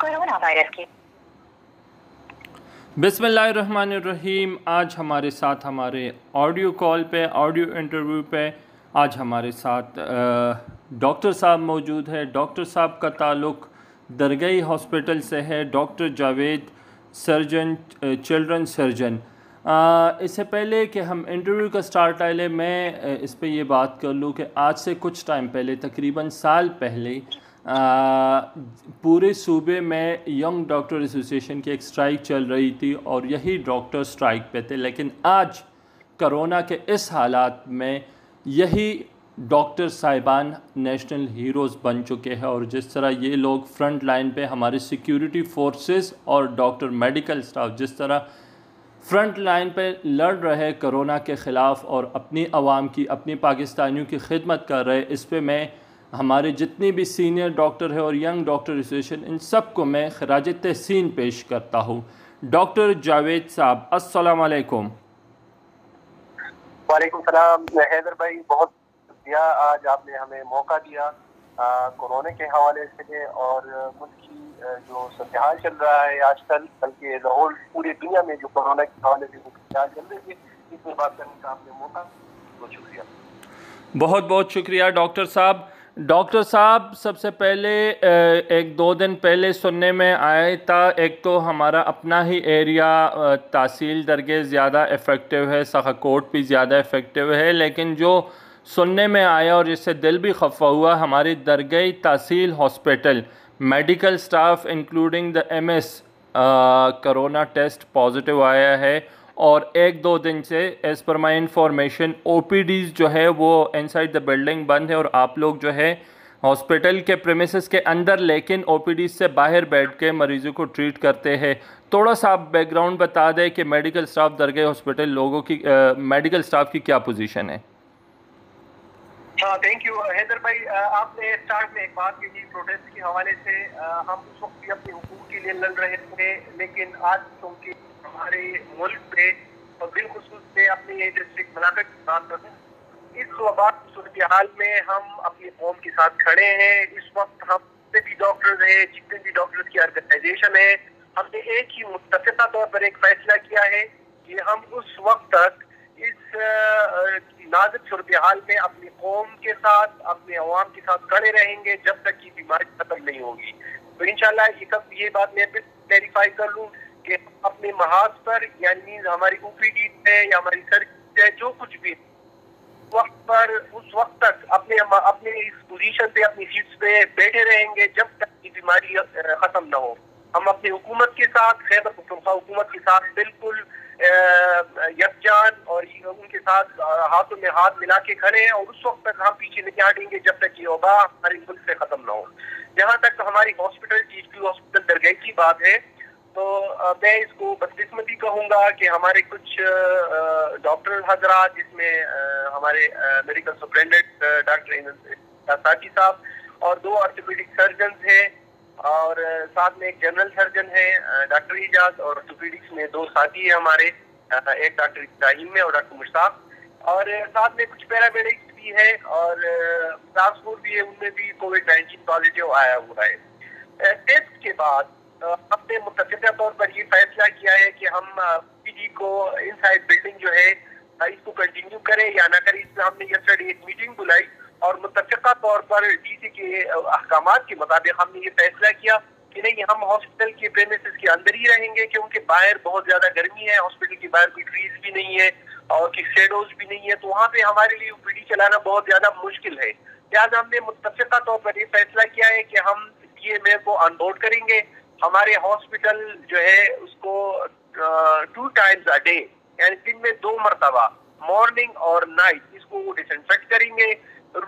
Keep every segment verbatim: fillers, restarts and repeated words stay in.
Corona virus की। बिस्मिल्लाहिर्रहमानिर्रहीम। आज हमारे साथ हमारे ऑडियो कॉल पे, ऑडियो इंटरव्यू पे आज हमारे साथ डॉक्टर साहब मौजूद है। डॉक्टर साहब का ताल्लुक़ दरगई हॉस्पिटल से है, doctor Javed surgeon, children surgeon. इससे पहले कि हम इंटरव्यू का स्टार्ट आए, मैं इस पे ये बात कर लूँ कि आज से कुछ टाइम पहले, तकरीबन साल पहले, आ, पूरे सूबे में यंग डॉक्टर एसोसिएशन की एक स्ट्राइक चल रही थी और यही डॉक्टर स्ट्राइक पे थे। लेकिन आज कोरोना के इस हालात में यही डॉक्टर साहिबान नेशनल हीरोज़ बन चुके हैं। और जिस तरह ये लोग फ्रंट लाइन पे, हमारे सिक्योरिटी फोर्सेस और डॉक्टर मेडिकल स्टाफ जिस तरह फ्रंट लाइन पे लड़ रहे कोरोना के ख़िलाफ़ और अपनी आवाम की, अपनी पाकिस्तानियों की खिदमत कर रहे, इस पे मैं हमारे जितने भी सीनियर डॉक्टर हैं और यंग डॉक्टर एसोसिएशन, इन सब को मैं खराज तहसीन पेश करता हूँ। डॉक्टर जावेद साहब, अस्सलाम वालेकुम। वालेकुम सलाम हैदर भाई, बहुत शुक्रिया आज आपने हमें मौका दिया कोरोना के हवाले से और मुल्क की जो सूरत-ए-हाल चल रहा है आजकल, बल्कि लाहौर पूरी दुनिया में जो कोरोना के हवाले से चल रही है, इसमें बात करने का आपने मौका, बहुत शुक्रिया। बहुत बहुत शुक्रिया डॉक्टर साहब। डॉक्टर साहब, सबसे पहले एक दो दिन पहले सुनने में आया था, एक तो हमारा अपना ही एरिया तहसील दरगे ज़्यादा इफ़ेक्टिव है, सखाकोट भी ज़्यादा इफ़ेक्टिव है, लेकिन जो सुनने में आया और जिससे दिल भी खफा हुआ, हमारी दरगई तहसील hospital medical staff including the M S corona test positive आया है। और एक दो दिन से एज़ पर माई इंफॉर्मेशन ओ पी डीज़ जो है वो इनसाइड द बिल्डिंग बंद है और आप लोग जो है हॉस्पिटल के प्रेमिसेस के अंदर, लेकिन ओ पी डीज़ से बाहर बैठ के मरीज़ों को ट्रीट करते हैं। थोड़ा सा आप बैकग्राउंड बता दें कि मेडिकल स्टाफ दरगई हॉस्पिटल लोगों की, मेडिकल स्टाफ की क्या पोजीशन है। हाँ, थैंक यू हैदर भाई। आपने स्टार्ट में एक बात कही प्रोटेस्ट के हवाले से, हम उस वक्त भी अपने हुकूक के लिए लड़ रहे थे, लेकिन आज चूँकि हमारे मुल्क पे और बिलखुसूस से अपने डिस्ट्रिक्ट मलाकत की बात करें, इस वबात सूरत हाल में हम अपनी कौम के साथ खड़े हैं। इस वक्त हम जितने भी डॉक्टर्स हैं, जितने भी डॉक्टर्स की ऑर्गेनाइजेशन है, हमने एक ही मुत्तफ़िक़ा तौर पर एक फैसला किया है कि हम उस वक्त तक इस नाजुक सूरत हाल में अपनी कौम के साथ, अपने अवाम के साथ खड़े रहेंगे जब तक की बीमारी खत्म नहीं होगी। तो इंशाल्लाह ये सब, ये बात मैं फिर क्लैरिफाई कर लूँ कि अपने महाज पर, यानी हमारी ओ पी डी है या हमारी सर्जरी है, जो कुछ भी वक्त पर, उस वक्त तक अपने अपने इस पोजीशन पे, अपनी सीट्स पे बैठे रहेंगे जब तक की बीमारी खत्म ना हो। हम अपनी हुकूमत के साथ, खैबर पख्तूनख्वा हुकूमत के साथ बिल्कुल यकजान और उनके साथ हाथों में हाथ मिला के खड़े हैं और उस वक्त तक हम पीछे नहीं हटेंगे जब तक ये वबा हमारे मुल्क से खत्म ना हो। जहाँ तक हमारी hospital, T P hospital Dargai की बात है, तो मैं इसको बदकिस्मती कहूँगा कि हमारे कुछ डॉक्टर हजरात, जिसमें हमारे मेडिकल सुपरिटेंडेंट डॉक्टर साची साहब और दो ऑर्थोपेडिक सर्जन हैं और साथ में एक जनरल सर्जन है डॉक्टर एजाज, और ऑर्थोपेडिक्स में दो साथी हैं हमारे, एक डॉक्टर इब्राहिम है और डॉक्टर मुश्ताक, और साथ में कुछ पैरामेडिक्स भी हैं और स्टाफ भी है, उनमें भी कोविड नाइनटीन पॉजिटिव आया हुआ है। टेस्ट के बाद हमने मुतफ़िक़ा तौर पर ये फैसला किया है कि हम ओ पी डी को इनसाइड बिल्डिंग जो है इसको कंटिन्यू करें या ना करें। इसमें हमने यस्टरडे एक मीटिंग बुलाई और मुतफ़िक़ा तौर पर डी सी के अहकाम के मुताबिक हमने ये फैसला किया कि नहीं, हम हॉस्पिटल के प्रेमिसेस के अंदर ही रहेंगे, क्योंकि बाहर बहुत ज़्यादा गर्मी है, हॉस्पिटल के बाहर कोई ट्रीज भी नहीं है और कोई शेडोज भी नहीं है, तो वहाँ पे हमारे लिए ओ पी डी चलाना बहुत ज़्यादा मुश्किल है। लिहाजा हमने मुतफ़िक़ा तौर पर यह फैसला किया है कि हम डी एम ए को ऑनबोर्ड करेंगे। हमारे हॉस्पिटल जो है उसको टू टाइम्स अ डे, यानी दिन में दो मरतबा, मॉर्निंग और नाइट, इसको डिसइंफेक्ट करेंगे,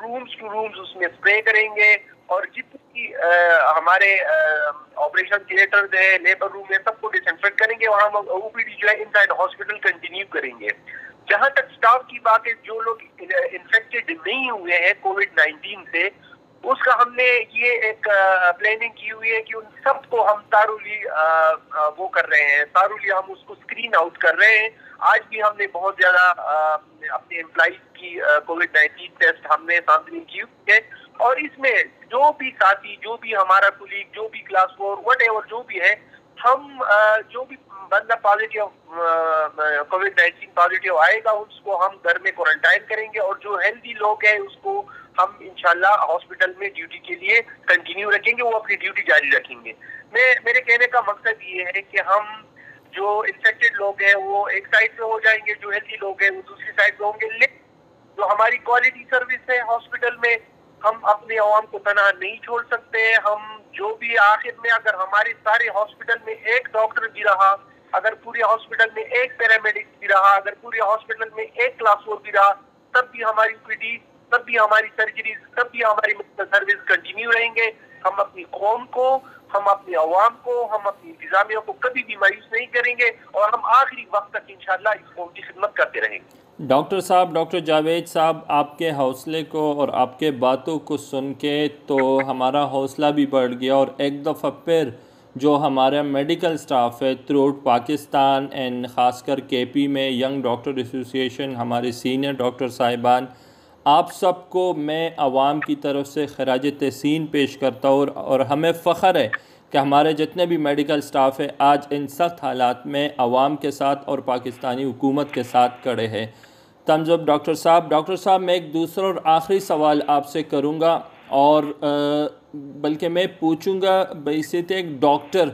रूम्स टू रूम्स उसमें स्प्रे करेंगे और जितनी हमारे ऑपरेशन थिएटर्स हैं, लेबर रूम है, सबको डिसइंफेक्ट करेंगे और हम ओ पी डी जो है इनसाइड हॉस्पिटल कंटिन्यू करेंगे। जहाँ तक स्टाफ की बात है, जो लोग इन्फेक्टेड नहीं हुए हैं कोविड नाइनटीन से, उसका हमने ये एक प्लानिंग की हुई है कि उन सबको हम तारुली वो कर रहे हैं, तारुली हम उसको स्क्रीन आउट कर रहे हैं। आज भी हमने बहुत ज़्यादा अपने एम्प्लॉइज की कोविड नाइनटीन टेस्ट हमने सैम्पलिंग की हुई है और इसमें जो भी साथी, जो भी हमारा कुलीग, जो भी क्लास फोर, वट एवर जो भी है, हम जो भी बंदा पॉजिटिव कोविड नाइन्टीन पॉजिटिव आएगा उसको हम घर में क्वारंटाइन करेंगे, और जो हेल्दी लोग हैं उसको हम इंशाल्लाह हॉस्पिटल में ड्यूटी के लिए कंटिन्यू रखेंगे, वो अपनी ड्यूटी जारी रखेंगे। मैं मेरे कहने का मकसद ये है कि हम जो इन्फेक्टेड लोग हैं वो एक साइड पे हो जाएंगे, जो हेल्दी लोग हैं वो दूसरी साइड पे होंगे, लेकिन जो हमारी क्वालिटी सर्विस है हॉस्पिटल में, हम अपने आवाम को तनहा नहीं छोड़ सकते। हम जो भी आखिर में अगर हमारे सारे हॉस्पिटल में एक डॉक्टर भी रहा, अगर पूरे हॉस्पिटल में एक पैरामेडिक भी रहा, अगर पूरे हॉस्पिटल में एक क्लास फोर भी रहा, तब भी हमारी ओपीडी, तब भी हमारी सर्जरीज, तब भी हमारी मेडिकल सर्विस कंटिन्यू रहेंगे। हम अपनी कौम को, हम अपने आवाम को, हम अपनी इंतजामिया को कभी भी मायूस नहीं करेंगे और हम आखिरी वक्त तक इंशाल्लाह इस कौम की खिदमत करते रहेंगे। डॉक्टर साहब, डॉक्टर जावेद साहब, आपके हौसले को और आपके बातों को सुन के तो हमारा हौसला भी बढ़ गया, और एक दफ़ा फिर जो हमारा मेडिकल स्टाफ है थ्रू आउट पाकिस्तान एंड ख़ास कर के पी में यंग डॉक्टर एसोसिएशन, हमारे सीनियर डॉक्टर साहिबान, आप सबको मैं आवाम की तरफ से खराज तहसीन पेश करता हूँ। और, और हमें फ़ख्र है कि हमारे जितने भी मेडिकल स्टाफ है आज इन सख्त हालात में आवाम के साथ और पाकिस्तानी हुकूमत के साथ खड़े हैं। तमज़ब डॉक्टर साहब, डॉक्टर साहब मैं एक दूसरा और आखिरी सवाल आपसे करूँगा, और बल्कि मैं पूछूँगा बहैसियत एक डॉक्टर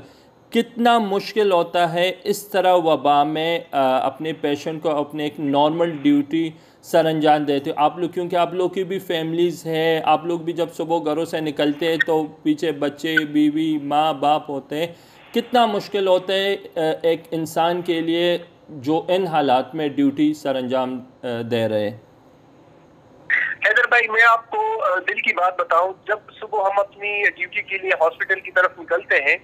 कितना मुश्किल होता है इस तरह वबा में आ, अपने पेशेंट को अपने एक नॉर्मल ड्यूटी सर अंजाम देते हो आप लोग, क्योंकि आप लोग की भी फैमिलीज़ है, आप लोग भी जब सुबह घरों से निकलते हैं तो पीछे बच्चे, बीवी, माँ बाप होते हैं। कितना मुश्किल होता है एक इंसान के लिए जो इन हालात में ड्यूटी सर अंजाम दे रहे हैं? हैदर भाई, मैं आपको दिल की बात बताऊं, जब सुबह हम अपनी ड्यूटी के लिए हॉस्पिटल की तरफ निकलते हैं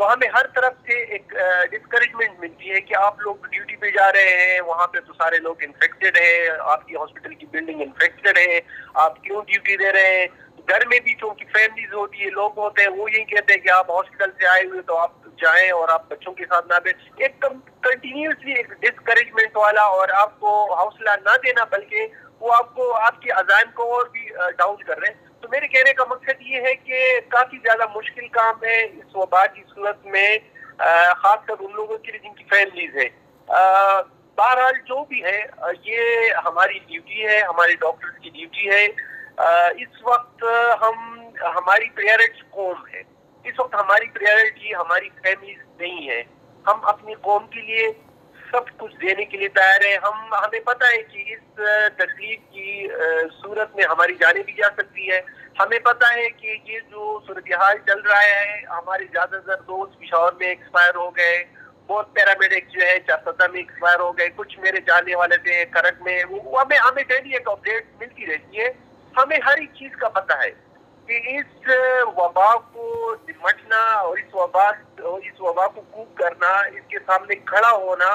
तो हमें हर तरफ से एक डिस्करेजमेंट मिलती है कि आप लोग ड्यूटी पे जा रहे हैं, वहाँ पे तो सारे लोग इन्फेक्टेड हैं, आपकी हॉस्पिटल की बिल्डिंग इन्फेक्टेड है, आप क्यों ड्यूटी दे रहे हैं? घर में भी जो फैमिलीज होती है, लोग होते हैं, वो यही कहते हैं कि आप हॉस्पिटल से आए हुए तो आप जाएं और आप बच्चों के साथ ना बैठे। एक कंटिन्यूसली एक डिस्करेजमेंट वाला और आपको हौसला ना देना, बल्कि वो आपको, आपकी अजान को और भी डाउन कर रहे हैं। तो मेरे कहने का मकसद ये है कि काफी ज्यादा मुश्किल काम है इस वबा की सूरत में, खासकर उन लोगों के लिए जिनकी फैमिलीज है। बहरहाल जो भी है, ये हमारी ड्यूटी है, हमारे डॉक्टर्स की ड्यूटी है। आ, इस वक्त हम हमारी प्रायोरिटी कौम है, इस वक्त हमारी प्रायोरिटी हमारी फैमिलीज नहीं है। हम अपनी कौम के लिए सब कुछ देने के लिए तैयार है। हम हमें पता है कि इस तकलीफ की सूरत में हमारी जाने भी जा सकती है। हमें पता है कि ये जो सूरत हाल चल रहा है, हमारे ज्यादातर दोस्त पिशावर में एक्सपायर हो गए, बहुत पैरामेडिक जो है चारसदा में एक्सपायर हो गए, कुछ मेरे जाने वाले थे करक में। वो हमें हमें डेली एक अपडेट मिलती रहती है। हमें हर एक चीज का पता है कि इस वबा को निपटना और इस वबा और इस वबा को कूप करना, इसके सामने खड़ा होना,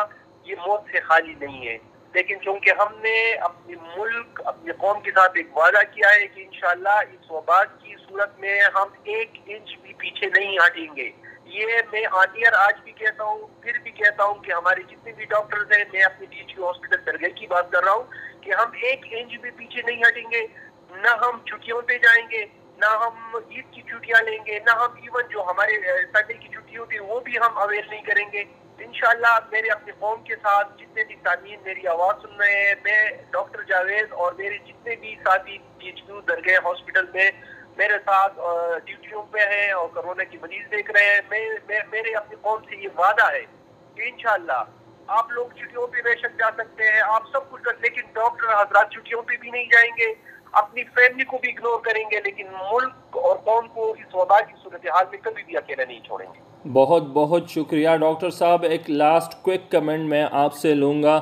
ये मौत से खाली नहीं है। लेकिन चूंकि हमने अपने मुल्क, अपने कौम के साथ एक वादा किया है कि इंशाल्लाह इस वबा की सूरत में हम एक इंच भी पीछे नहीं हटेंगे। ये मैं ऑन एयर आज भी कहता हूँ, फिर भी कहता हूँ कि हमारे जितने भी डॉक्टर्स हैं, मैं अपने D H U hospital Dargai की बात कर रहा हूँ, कि हम एक इंच भी पीछे नहीं हटेंगे। न हम छुट्टियों पे जाएंगे, ना हम ईद की छुट्टियाँ लेंगे, ना हम इवन जो हमारे संडे की छुट्टी होती है वो भी हम अवेल नहीं करेंगे। इंशाल्लाह मेरे अपने कौम के साथ जितने भी साथी मेरी आवाज़ सुन रहे हैं, मैं डॉक्टर जावेद और मेरे जितने भी साथी D H U Dargai hospital में मेरे साथ ड्यूटियों पे हैं और कोरोना की मरीज देख रहे हैं, मैं, मैं मेरे अपने कौम से ये वादा है कि इंशाल्लाह आप लोग छुट्टियों पे बेशक जा सकते हैं, आप सब कुछ कर, लेकिन डॉक्टर हजरात छुट्टियों पे भी नहीं जाएंगे, अपनी फैमिली को भी इग्नोर करेंगे, लेकिन मुल्क और कौम को इस वबा की सूरत हाल में कभी भी अकेला नहीं छोड़ेंगे। बहुत बहुत शुक्रिया डॉक्टर साहब। एक लास्ट क्विक कमेंट मैं आपसे लूँगा,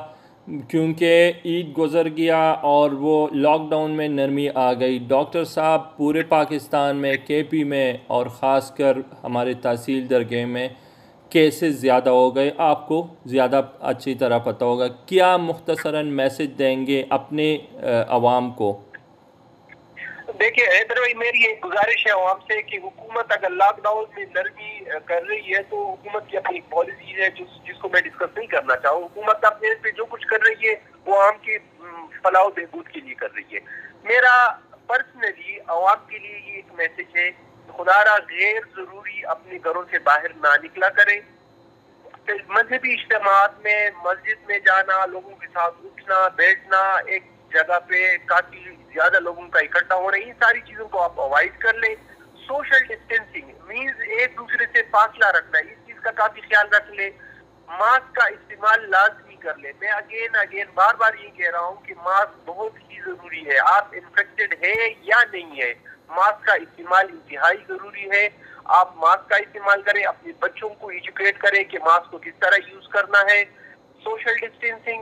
क्योंकि ईद गुज़र गया और वो लॉकडाउन में नरमी आ गई। डॉक्टर साहब पूरे पाकिस्तान में, केपी में और ख़ास कर हमारे तहसील दरगई में केसेस ज़्यादा हो गए, आपको ज़्यादा अच्छी तरह पता होगा, क्या मुख्तसरन मैसेज देंगे अपने आवाम को? देखिए हैदर भाई, मेरी एक गुजारिश है आवाम से कि हुकूमत अगर लॉकडाउन में नरमी कर रही है तो हुकूमत की अपनी पॉलिसी है जिस जिसको मैं डिस्कस नहीं करना चाहूँ। हुकूमत अपने पे जो कुछ कर रही है वो आम के फलाव बहबूद के लिए कर रही है। मेरा पर्सनली आवाम के लिए ये एक मैसेज है, खुदारा गैर जरूरी अपने घरों से बाहर ना निकला करें। मजहबी इज्तिमात में मस्जिद में जाना, लोगों के साथ उठना बैठना, एक जगह पे काफी ज्यादा लोगों का इकट्ठा होना, इन सारी चीजों को आप अवॉइड कर लें। सोशल डिस्टेंसिंग मींस एक दूसरे से फासला रखना, इस चीज का काफी ख्याल रख लें। मास्क का इस्तेमाल लाजमी कर लें। मैं अगेन अगेन बार बार ये कह रहा हूँ कि मास्क बहुत ही जरूरी है। आप इन्फेक्टेड है या नहीं है, मास्क का इस्तेमाल इंतहाई जरूरी है। आप मास्क का इस्तेमाल करें, अपने बच्चों को एजुकेट करें कि मास्क को किस तरह यूज करना है। सोशल डिस्टेंसिंग,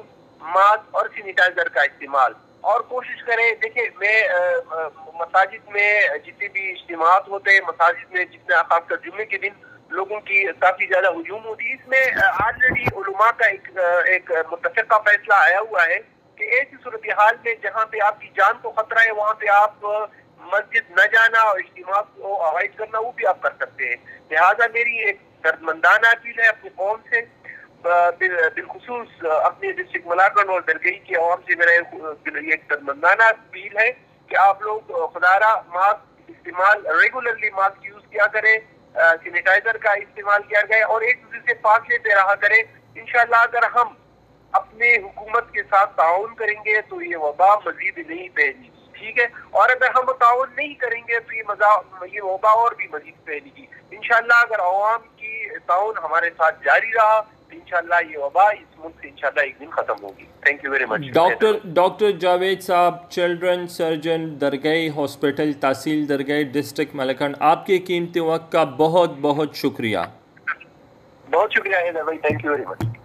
मास्क और सैनिटाइजर का इस्तेमाल, और कोशिश करें। देखिए मैं मसाजिद में जितने भी इज्तिमात होते हैं, मसाजिद में जितना खासकर जुम्मे के दिन लोगों की काफी ज्यादा हुजूम होती है, इसमें ऑलरेडी उलमा का एक एक मुतफिका फैसला आया हुआ है कि ऐसी सूरत हाल में जहाँ पे आपकी जान को खतरा है, वहाँ पे आप मस्जिद न जाना और इज्तिमा को अवॉइड करना, वो भी आप कर सकते हैं। लिहाजा मेरी एक दर्दमंदाना अपील है अपनी कौम से, बिलखसूस अपने डिस्ट्रिक्ट मलाकन और दरगई की आवाम से मेरा एक दर्दमंदाना अपील है कि आप लोग खुदारा मास्क इस्तेमाल रेगुलरली मास्क यूज किया करें, सैनिटाइजर का इस्तेमाल किया गया और एक दूसरे से फासले पे रहा करें। इंशाल्लाह अगर हम अपने हुकूमत के साथ ताउन करेंगे तो ये वबा मजीद नहीं फैलेगी, ठीक है, और अगर हम ताउन नहीं करेंगे तो ये मजा ये वबा और भी मजीद फैलेगी। इंशाल्लाह अगर आवाम की ताउन हमारे साथ जारी रहा तो इंशाल्लाह ये वबा इस मुल्क से इंशाल्लाह एक दिन खत्म होगी। Thank you very much. Doctor doctor Javed साहब, चिल्ड्रन सर्जन दरगई हॉस्पिटल, तहसील दरगई, डिस्ट्रिक्ट मलकन, आपके कीमती वक्त का बहुत बहुत शुक्रिया। बहुत शुक्रिया है भाई, थैंक यू वेरी मच।